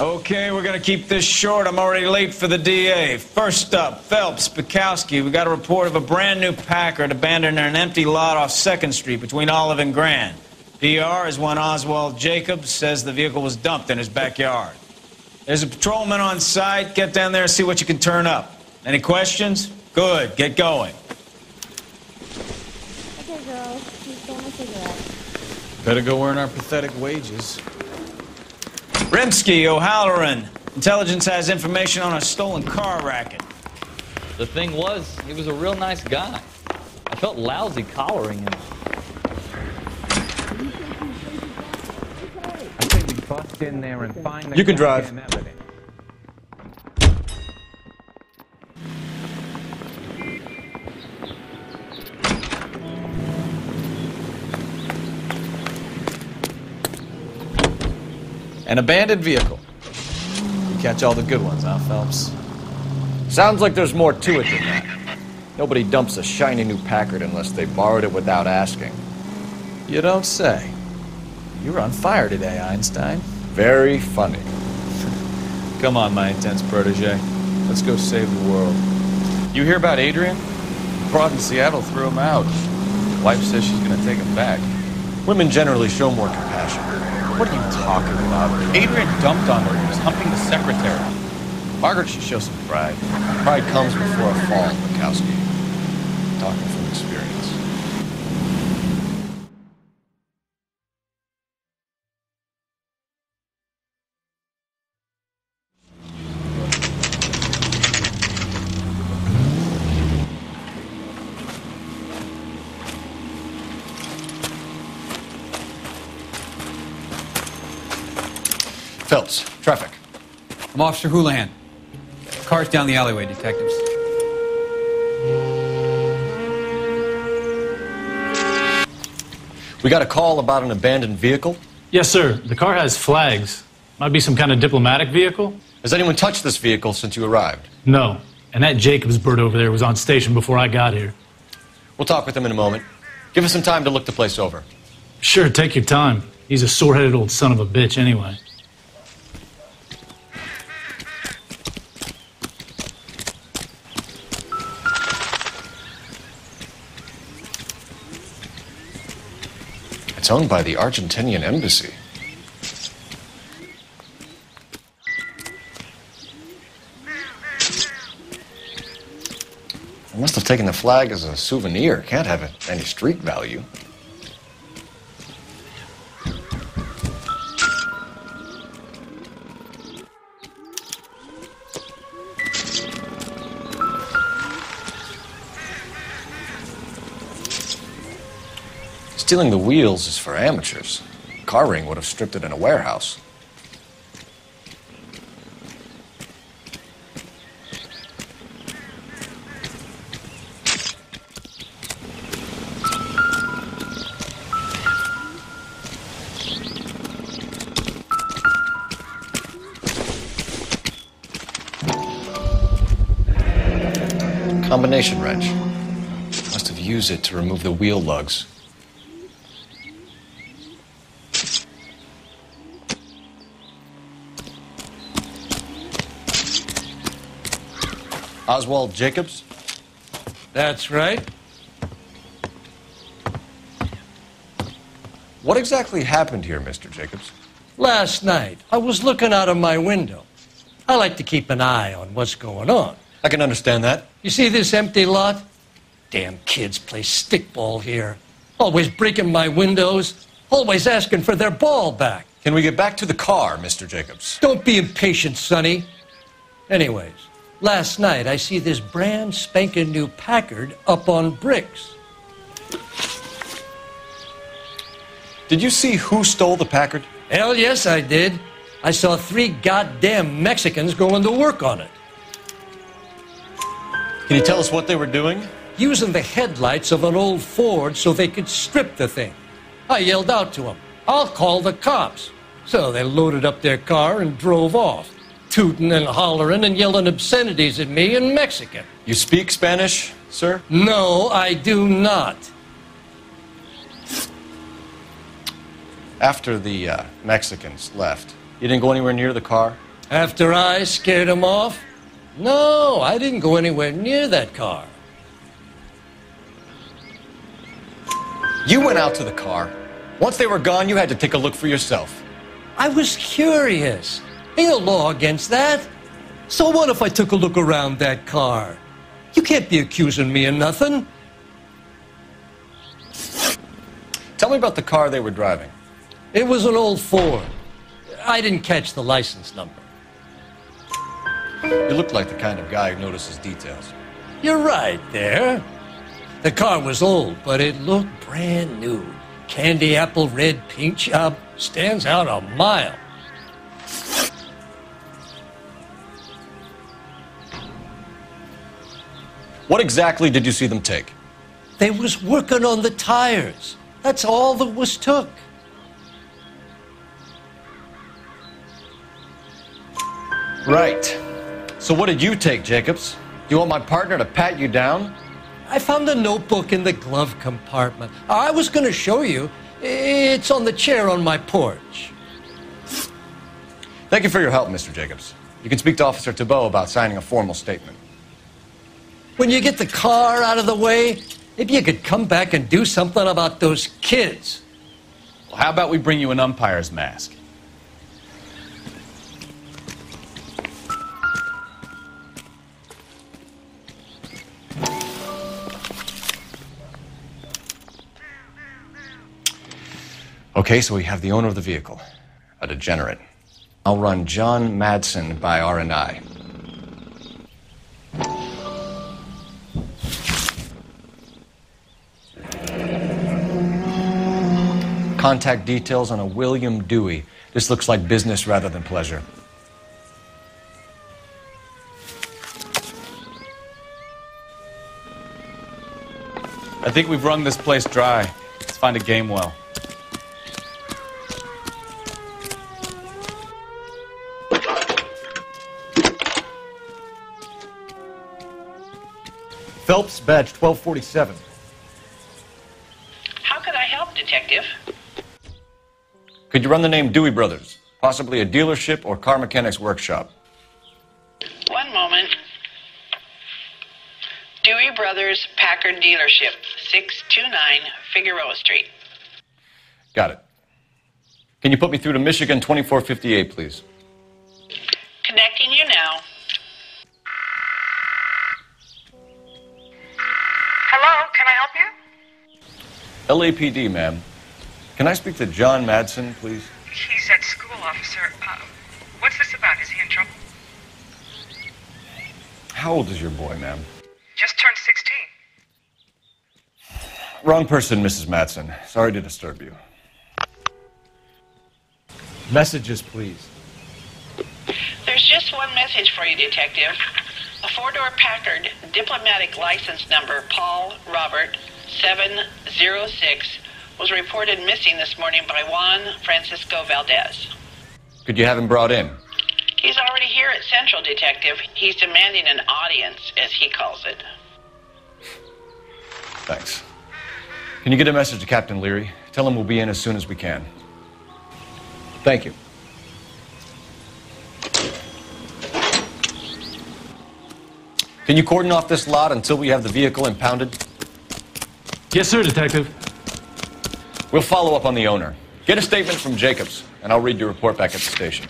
Okay, we're going to keep this short. I'm already late for the DA. First up, Phelps, Bekowski. We got a report of a brand-new Packard abandoned in an empty lot off 2nd Street between Olive and Grand. PR is when Oswald Jacobs says the vehicle was dumped in his backyard. There's a patrolman on site. Get down there and see what you can turn up. Any questions? Good. Get going. Okay, girls. Keep going with cigarettes. Better go earn our pathetic wages. Remsky, O'Halloran. Intelligence has information on a stolen car racket. The thing was, he was a real nice guy. I felt lousy collaring him. I think we bust in there and find the You can drive. An abandoned vehicle. You catch all the good ones, huh, Phelps? Sounds like there's more to it than that. Nobody dumps a shiny new Packard unless they borrowed it without asking. You don't say. You're on fire today, Einstein. Very funny. Come on, my intense protege. Let's go save the world. You hear about Adrian? The broad in Seattle threw him out. Wife says she's gonna take him back. Women generally show more compassion. What are you talking about? Adrian dumped on her. He was humping the secretary. Margaret should show some pride. Pride comes before a fall, Mikowski. Talking from experience. Phelps, traffic. I'm Officer Houlihan. Car's down the alleyway, detectives. We got a call about an abandoned vehicle? Yes, sir. The car has flags. Might be some kind of diplomatic vehicle. Has anyone touched this vehicle since you arrived? No. And that Jacobs bird over there was on station before I got here. We'll talk with him in a moment. Give us some time to look the place over. Sure, take your time. He's a sore-headed old son of a bitch anyway. Owned by the Argentinian embassy. I must have taken the flag as a souvenir. Can't have any street value. Stealing the wheels is for amateurs. Car ring would have stripped it in a warehouse. Combination wrench. Must have used it to remove the wheel lugs. Oswald Jacobs? That's right. What exactly happened here, Mr. Jacobs? Last night, I was looking out of my window. I like to keep an eye on what's going on. I can understand that. You see this empty lot? Damn kids play stickball here. Always breaking my windows, always asking for their ball back. Can we get back to the car, Mr. Jacobs? Don't be impatient, Sonny. Anyways. Last night, I see this brand spanking new Packard up on bricks. Did you see who stole the Packard? Hell yes, I did. I saw 3 goddamn Mexicans going to work on it. Can you tell us what they were doing? Using the headlights of an old Ford so they could strip the thing. I yelled out to them, "I'll call the cops." So they loaded up their car and drove off, tooting and hollering and yelling obscenities at me in Mexican. You speak Spanish, sir? No, I do not. After the Mexicans left, you didn't go anywhere near the car? After I scared him off? No, I didn't go anywhere near that car. You went out to the car. Once they were gone, you had to take a look for yourself. I was curious. Ain't a law against that. So what if I took a look around that car? You can't be accusing me of nothing. Tell me about the car they were driving. It was an old Ford. I didn't catch the license number. You look like the kind of guy who notices details. You're right there. The car was old, but it looked brand new. Candy apple red paint job stands out a mile. What exactly did you see them take? They was working on the tires. That's all that was took. Right. So what did you take, Jacobs? You want my partner to pat you down? I found a notebook in the glove compartment. I was going to show you. It's on the chair on my porch. Thank you for your help, Mr. Jacobs. You can speak to Officer Thibault about signing a formal statement. When you get the car out of the way, maybe you could come back and do something about those kids. Well, how about we bring you an umpire's mask? Okay, so we have the owner of the vehicle, a degenerate. I'll run John Madsen by R&I. Contact details on a William Dewey. This looks like business rather than pleasure. I think we've wrung this place dry. Let's find a game well. Phelps, badge 1247. How could I help, Detective? Could you run the name Dewey Brothers? Possibly a dealership or car mechanics workshop. One moment. Dewey Brothers, Packard Dealership, 629 Figueroa Street. Got it. Can you put me through to Michigan 2458, please? Connecting you now. LAPD, ma'am. Can I speak to John Madsen, please? He's at school, officer. What's this about? Is he in trouble? How old is your boy, ma'am? Just turned 16. Wrong person, Mrs. Madsen. Sorry to disturb you. Messages, please. There's just one message for you, Detective. A four-door Packard, diplomatic license number, Paul Robert 706, was reported missing this morning by Juan Francisco Valdez. Could you have him brought in? He's already here at Central, Detective. He's demanding an audience, as he calls it. Thanks. Can you get a message to Captain Leary? Tell him we'll be in as soon as we can. Thank you. Can you cordon off this lot until we have the vehicle impounded? Yes, sir, Detective. We'll follow up on the owner. Get a statement from Jacobs, and I'll read your report back at the station.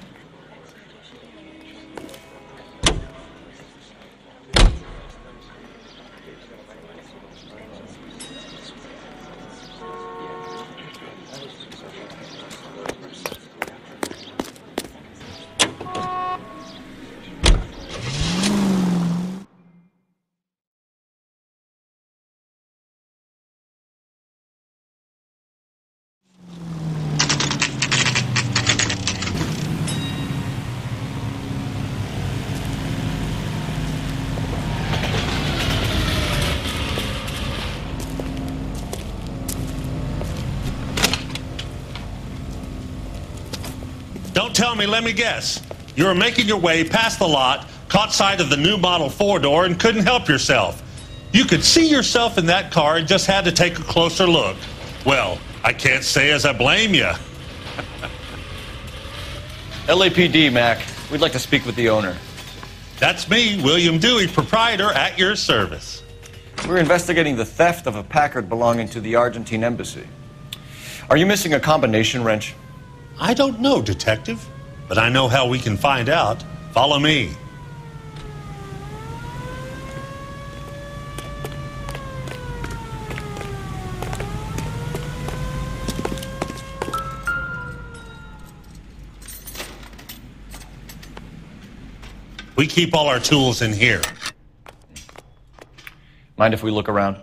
Don't tell me, let me guess. You were making your way past the lot, caught sight of the new model four-door, and couldn't help yourself. You could see yourself in that car and just had to take a closer look. Well, I can't say as I blame you. LAPD, Mac. We'd like to speak with the owner. That's me, William Dewey, proprietor, at your service. We're investigating the theft of a Packard belonging to the Argentine embassy. Are you missing a combination wrench? I don't know, Detective, but I know how we can find out. Follow me. We keep all our tools in here. Mind if we look around?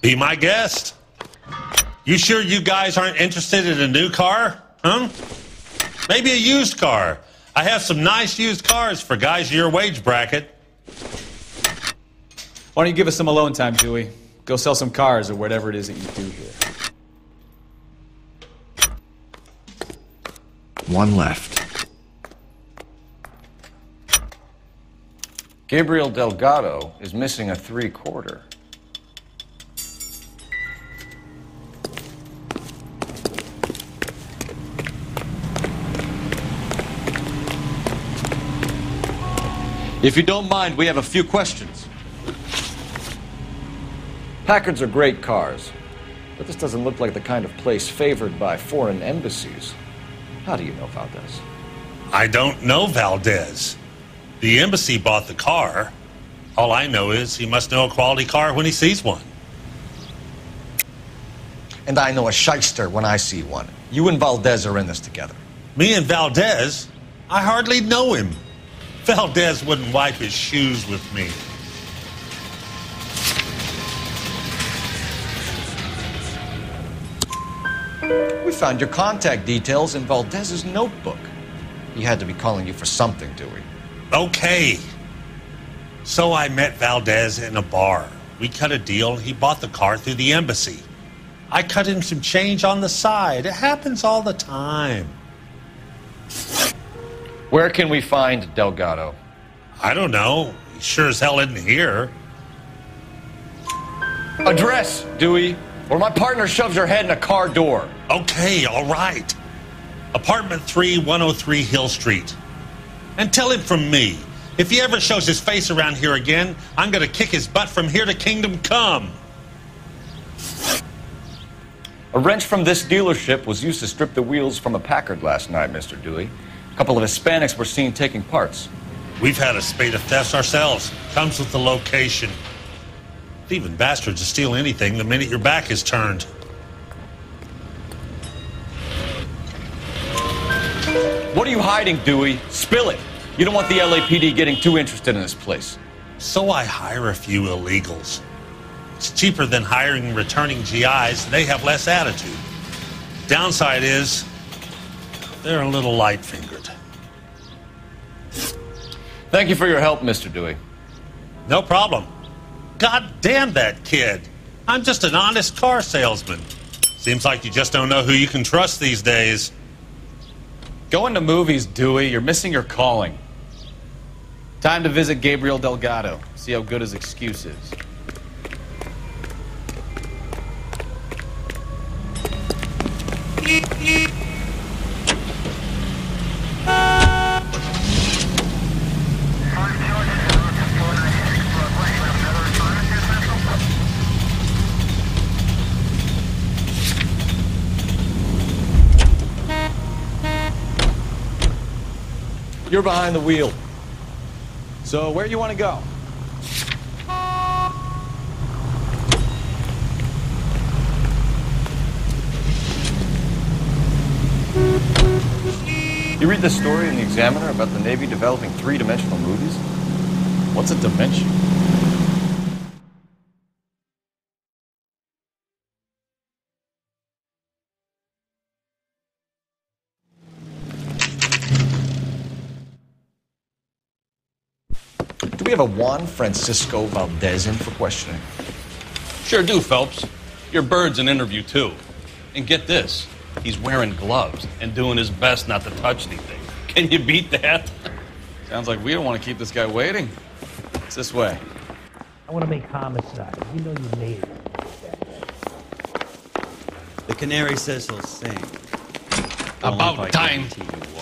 Be my guest. You sure you guys aren't interested in a new car? Huh? Maybe a used car. I have some nice used cars for guys in your wage bracket. Why don't you give us some alone time, Dewey? Go sell some cars or whatever it is that you do here. One left. Gabriel Delgado is missing a three-quarter. If you don't mind, we have a few questions. Packards are great cars, but this doesn't look like the kind of place favored by foreign embassies. How do you know Valdez? I don't know Valdez. The embassy bought the car. All I know is he must know a quality car when he sees one. And I know a shyster when I see one. You and Valdez are in this together. Me and Valdez? I hardly know him. Valdez wouldn't wipe his shoes with me. We found your contact details in Valdez's notebook. He had to be calling you for something, Dewey. Okay. So I met Valdez in a bar. We cut a deal. He bought the car through the embassy. I cut him some change on the side. It happens all the time. Where can we find Delgado? I don't know. He sure as hell isn't here. Address, Dewey, or my partner shoves her head in a car door. Okay, all right. Apartment 3, 103 Hill Street. And tell him from me, if he ever shows his face around here again, I'm gonna kick his butt from here to Kingdom Come. A wrench from this dealership was used to strip the wheels from a Packard last night, Mr. Dewey. A couple of Hispanics were seen taking parts. We've had a spate of thefts ourselves. Comes with the location. Even bastards will steal anything the minute your back is turned. What are you hiding, Dewey? Spill it. You don't want the LAPD getting too interested in this place. So I hire a few illegals. It's cheaper than hiring returning GIs, and they have less attitude. Downside is, they're a little light-fingered. Thank you for your help, Mr. Dewey. No problem. God damn that kid. I'm just an honest car salesman. Seems like you just don't know who you can trust these days. Going to movies, Dewey. You're missing your calling. Time to visit Gabriel Delgado. See how good his excuse is. You're behind the wheel. So where do you want to go? You read the story in the Examiner about the Navy developing three-dimensional movies? What's a dimension? Do we have a Juan Francisco Valdez in for questioning? Sure do, Phelps. Your bird's an interview, too. And get this, he's wearing gloves and doing his best not to touch anything. Can you beat that? Sounds like we don't want to keep this guy waiting. It's this way. I want to make homicide. You know you made it. The canary says he'll sing. About time.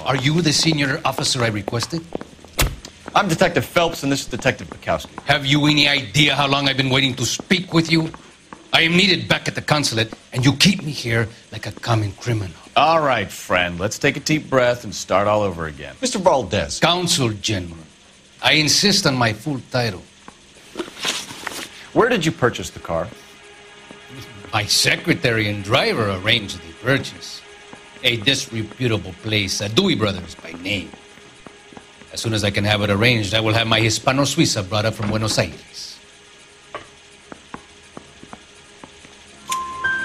Are you the senior officer I requested? I'm Detective Phelps, and this is Detective Bekowski. Have you any idea how long I've been waiting to speak with you? I am needed back at the consulate, and you keep me here like a common criminal. All right, friend. Let's take a deep breath and start all over again. Mr. Valdez. Consul General. I insist on my full title. Where did you purchase the car? My secretary and driver arranged the purchase. A disreputable place, a Dewey Brothers by name. As soon as I can have it arranged, I will have my Hispano-Suiza brought up from Buenos Aires.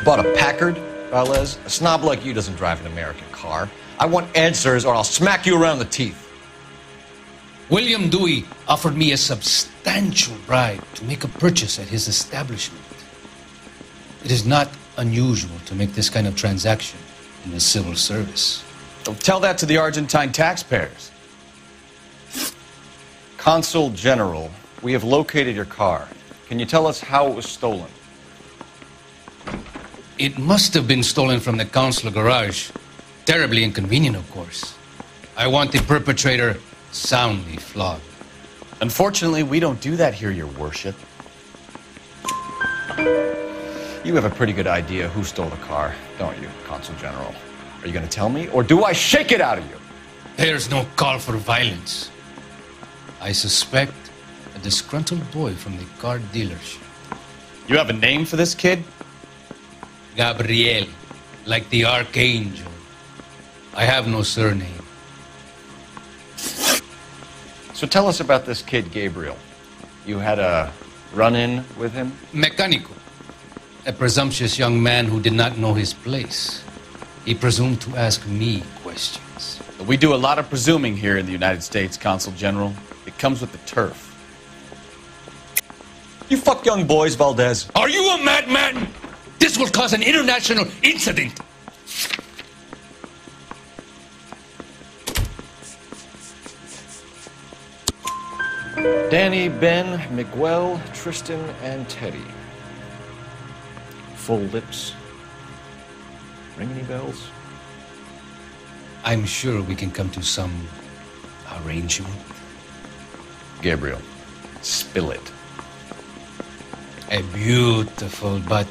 Bought a Packard, Valdez? A snob like you doesn't drive an American car. I want answers or I'll smack you around the teeth. William Dewey offered me a substantial bribe to make a purchase at his establishment. It is not unusual to make this kind of transaction in the civil service. Don't tell that to the Argentine taxpayers. Consul General, we have located your car. Can you tell us how it was stolen? It must have been stolen from the consular garage. Terribly inconvenient, of course. I want the perpetrator soundly flogged. Unfortunately, we don't do that here, Your Worship. You have a pretty good idea who stole the car, don't you, Consul General? Are you going to tell me, or do I shake it out of you? There's no call for violence. I suspect a disgruntled boy from the car dealership. You have a name for this kid? Gabriel, like the archangel. I have no surname. So tell us about this kid, Gabriel. You had a run-in with him? Mecánico, a presumptuous young man who did not know his place. He presumed to ask me questions. We do a lot of presuming here in the United States, Consul General. It comes with the turf. You fuck young boys, Valdez. Are you a madman? This will cause an international incident. Danny, Ben, Miguel, Tristan, and Teddy. Full lips. Ring any bells? I'm sure we can come to some arrangement. Gabriel, spill it. A beautiful but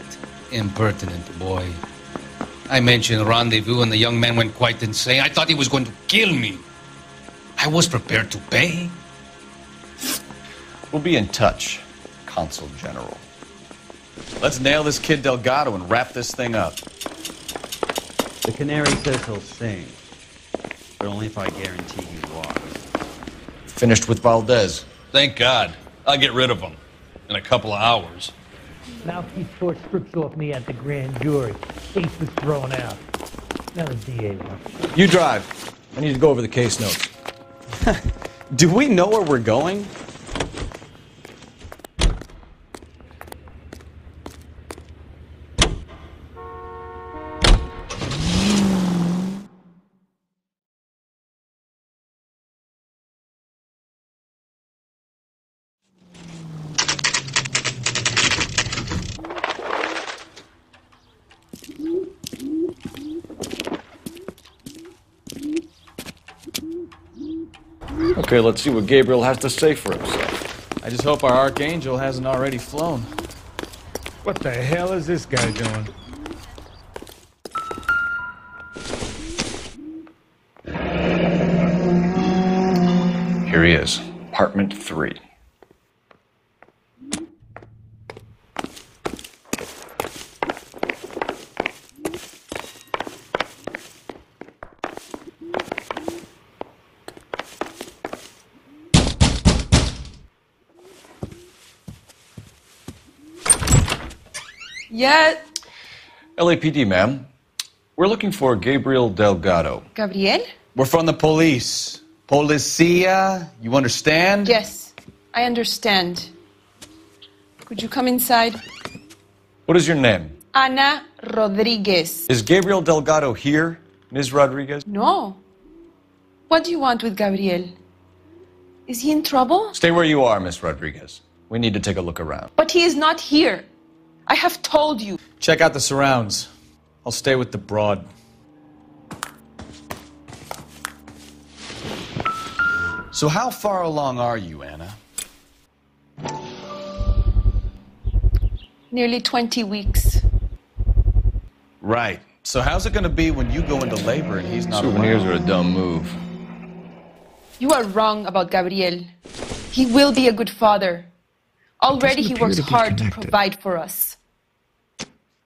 impertinent boy. I mentioned rendezvous and the young man went quite insane. I thought he was going to kill me. I was prepared to pay. We'll be in touch, Consul General. Let's nail this kid Delgado and wrap this thing up. The canary says he'll sing, but only if I guarantee he walks. Finished with Valdez. Thank God. I'll get rid of him in a couple of hours. Now he tore strips off me at the grand jury. Case was thrown out. Now the DA wants. You drive. I need to go over the case notes. Do we know where we're going? Okay, let's see what Gabriel has to say for himself. I just hope our archangel hasn't already flown. What the hell is this guy doing? Here he is, apartment 3. Yes. LAPD, ma'am. We're looking for Gabriel Delgado. Gabriel? We're from the police. Policia, you understand? Yes, I understand. Could you come inside? What is your name? Ana Rodriguez. Is Gabriel Delgado here, Ms. Rodriguez? No. What do you want with Gabriel? Is he in trouble? Stay where you are, Ms. Rodriguez. We need to take a look around. But he is not here. I have told you. Check out the surrounds. I'll stay with the broad. So how far along are you, Anna? Nearly 20 weeks. Right. So how's it going to be when you go into labor and he's not around? Souvenirs are a dumb move. You are wrong about Gabriel. He will be a good father. Already he works hard to provide for us.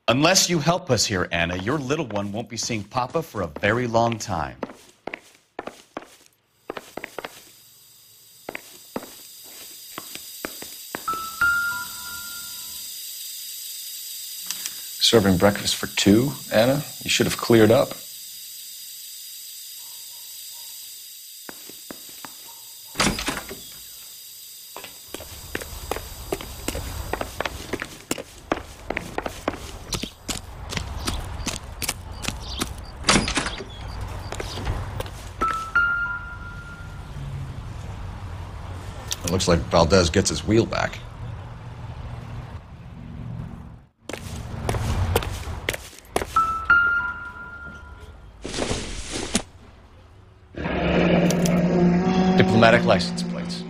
Unless you help us here, Anna, your little one won't be seeing Papa for a very long time. Serving breakfast for two, Anna? You should have cleared up. It looks like Valdez gets his wheel back. Diplomatic license plates.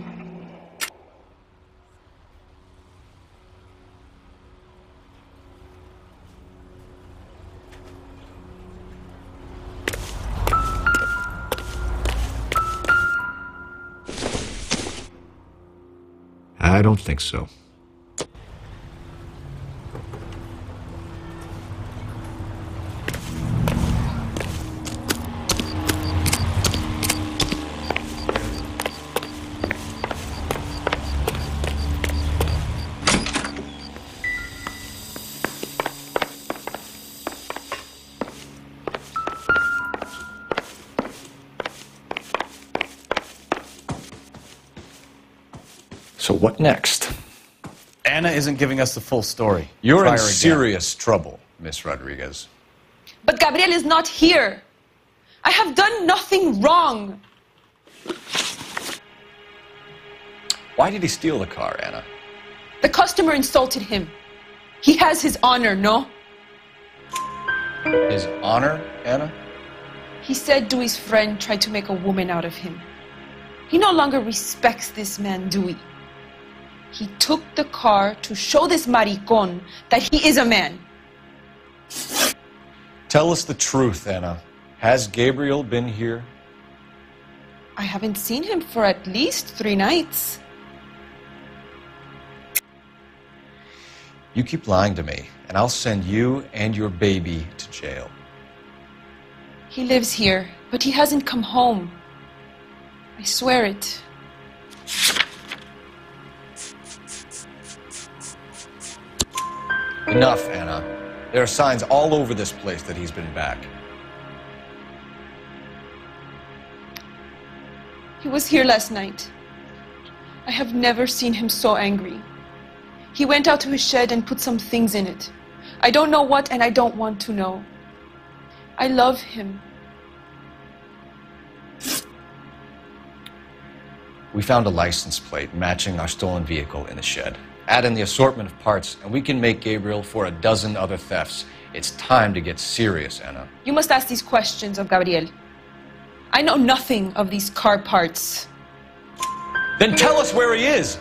I don't think so. So what next? Anna isn't giving us the full story. You're in serious trouble, Miss Rodriguez. But Gabriel is not here. I have done nothing wrong. Why did he steal the car, Anna? The customer insulted him. He has his honor, no? His honor, Anna? He said Dewey's friend tried to make a woman out of him. He no longer respects this man, Dewey. He took the car to show this maricón that he is a man. Tell us the truth, Anna. Has Gabriel been here? I haven't seen him for at least 3 nights. You keep lying to me, and I'll send you and your baby to jail. He lives here, but he hasn't come home. I swear it. Enough, Anna. There are signs all over this place that he's been back. He was here last night. I have never seen him so angry. He went out to his shed and put some things in it. I don't know what, and I don't want to know. I love him. We found a license plate matching our stolen vehicle in the shed. Add in the assortment of parts, and we can make Gabriel for a dozen other thefts. It's time to get serious, Anna. You must ask these questions of Gabriel. I know nothing of these car parts. Then tell us where he is.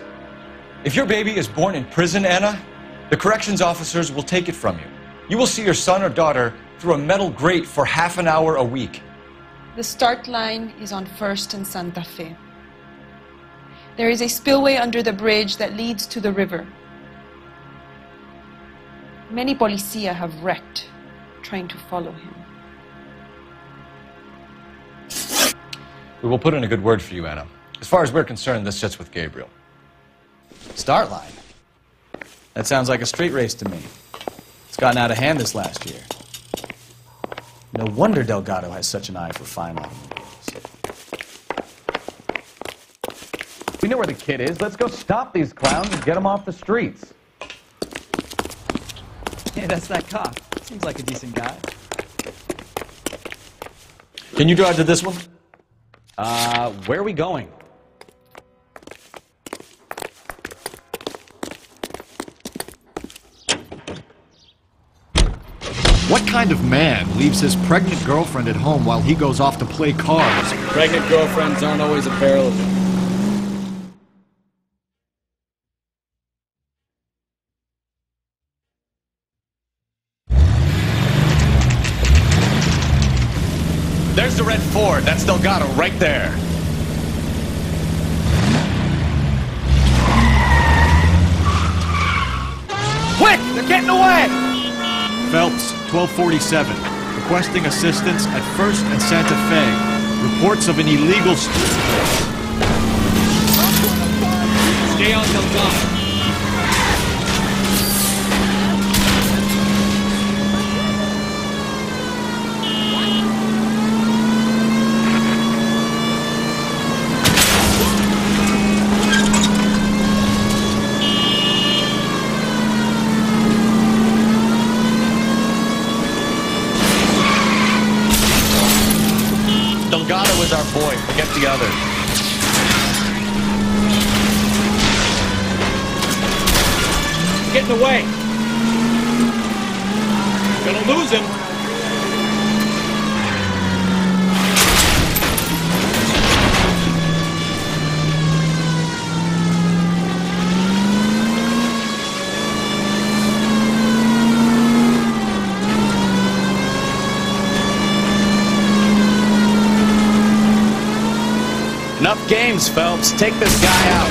If your baby is born in prison, Anna, the corrections officers will take it from you. You will see your son or daughter through a metal grate for half an hour a week. The start line is on 1st and Santa Fe. There is a spillway under the bridge that leads to the river. Many policia have wrecked trying to follow him. We will put in a good word for you, Anna. As far as we're concerned, this sits with Gabriel. Start line? That sounds like a street race to me. It's gotten out of hand this last year. No wonder Delgado has such an eye for fine automobiles. We know where the kid is. Let's go stop these clowns and get them off the streets. Hey, that's that cop. Seems like a decent guy. Can you drive to this one? Where are we going? What kind of man leaves his pregnant girlfriend at home while he goes off to play cards? Pregnant girlfriends aren't always a barrel of them. There's the red Ford. That's Delgado right there. Quick! They're getting away! Phelps, 1247. Requesting assistance at 1st and Santa Fe. Reports of an illegal... Stay on Delgado. Our boy, forget the other. Getting away. Gonna lose him. Enough games, Phelps. Take this guy out.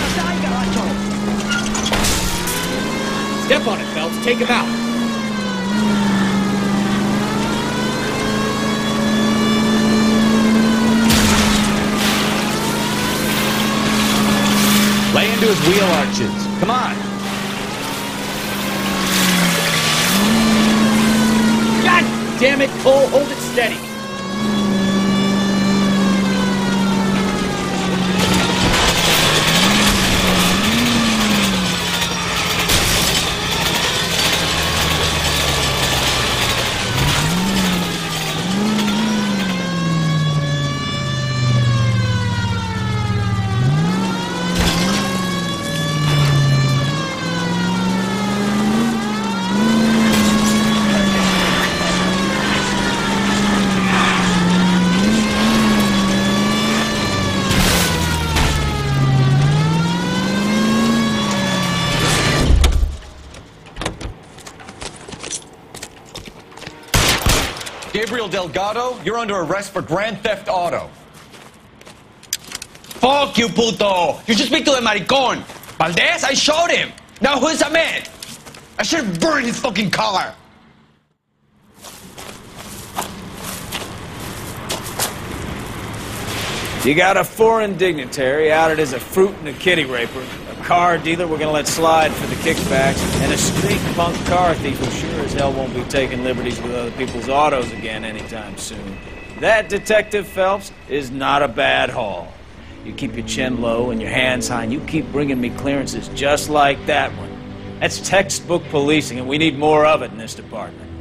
Step on it, Phelps. Take him out. Lay into his wheel arches. Come on. God damn it, Cole. Hold it steady. Gabriel Delgado, you're under arrest for grand theft auto. Fuck you, puto! You should speak to the maricon! Valdez, I showed him! Now who's that man? I should have burned his fucking car! You got a foreign dignitary outed as a fruit and a kitty raper, a car dealer we're gonna let slide for the kickbacks, and a street punk car thief who sure as hell won't be taking liberties with other people's autos again anytime soon. That, Detective Phelps, is not a bad haul. You keep your chin low and your hands high, and you keep bringing me clearances just like that one. That's textbook policing, and we need more of it in this department.